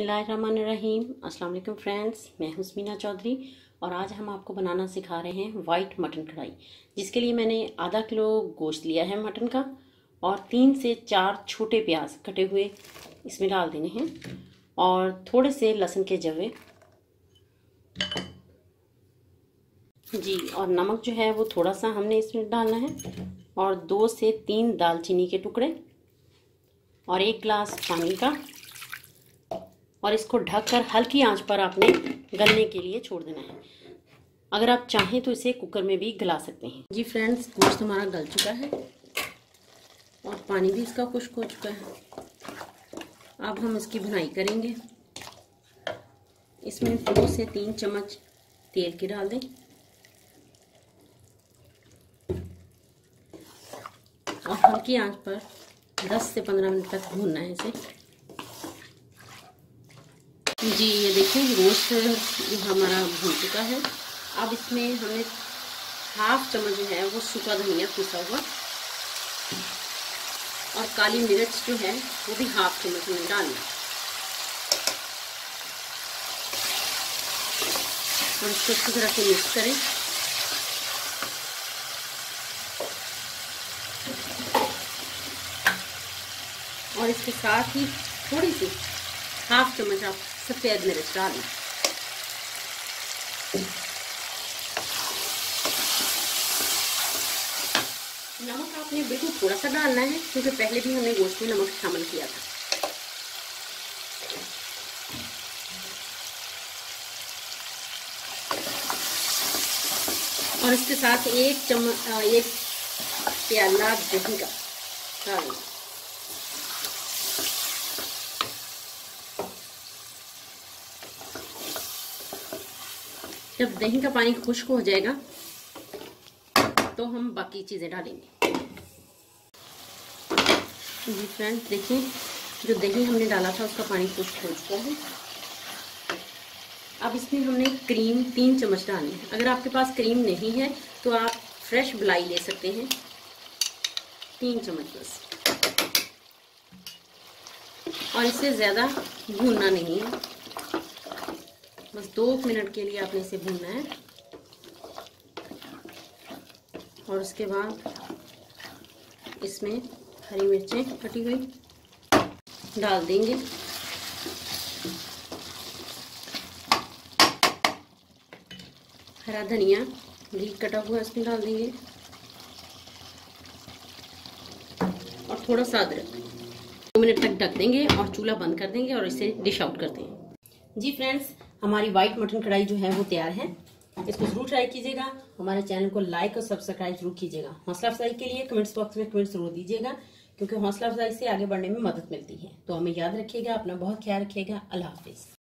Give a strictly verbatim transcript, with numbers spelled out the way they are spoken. बिस्मिल्लाहिर्रहमानिर्रहीम। अस्सलाम वालेकुम फ्रेंड्स, मैं हूं समीना चौधरी और आज हम आपको बनाना सिखा रहे हैं वाइट मटन कढ़ाई, जिसके लिए मैंने आधा किलो गोश्त लिया है मटन का और तीन से चार छोटे प्याज कटे हुए इसमें डाल देने हैं और थोड़े से लहसुन के जवे जी, और नमक जो है वो थोड़ा सा हमने इसमें डालना है और दो से तीन दालचीनी के टुकड़े और एक गिलास पानी का, और इसको ढककर हल्की आंच पर आपने गलने के लिए छोड़ देना है। अगर आप चाहें तो इसे कुकर में भी गला सकते हैं। जी फ्रेंड्स, गोश्त हमारा गल चुका है और पानी भी इसका खुश्क हो चुका है। अब हम इसकी भुनाई करेंगे। इसमें दो से तीन चम्मच तेल के डाल दें और हल्की आंच पर दस से पंद्रह मिनट तक भूनना है इसे। जी ये देखें, गोश्त हमारा भून चुका है। अब इसमें हमें हाफ चम्मच जो है वो सूखा धनिया पीसा हुआ और काली मिर्च जो है वो भी हाफ चम्मच में डालना और इसको अच्छी तरह से मिक्स करें। और इसके साथ ही थोड़ी सी हाफ चम्मच आप सफ़ेद मिर्च डालें। नमक आपने बिल्कुल थोड़ा सा डालना है क्योंकि पहले भी हमने गोश्त में नमक शामिल किया था। और इसके साथ एक चम्मच एक प्याला दही का डालें। जब दही का पानी खुश्क हो जाएगा तो हम बाकी चीज़ें डालेंगे। जी फ्रेंड्स, देखिए जो दही हमने डाला था उसका पानी खुश्क हो चुका है। अब इसमें हमने क्रीम तीन चम्मच डाली है। अगर आपके पास क्रीम नहीं है तो आप फ्रेश मलाई ले सकते हैं, तीन चम्मच बस। और इससे ज़्यादा भूनना नहीं है, बस दो मिनट के लिए आपने इसे भूनना है और उसके बाद इसमें हरी मिर्चें कटी हुई डाल देंगे। हरा धनिया भी कटा हुआ इसमें डाल देंगे और थोड़ा सा अदरक। दो मिनट तक ढक देंगे और चूल्हा बंद कर देंगे और इसे डिश आउट करते हैं। जी फ्रेंड्स, हमारी वाइट मटन कढ़ाई जो है वो तैयार है। इसको जरूर ट्राई कीजिएगा। हमारे चैनल को लाइक और सब्सक्राइब जरूर कीजिएगा। हौसला अफजाई के लिए कमेंट्स बॉक्स में कमेंट जरूर दीजिएगा क्योंकि हौसला अफजाई से आगे बढ़ने में मदद मिलती है। तो हमें याद रखिएगा, अपना बहुत ख्याल रखिएगा। अल्लाह हाफिज।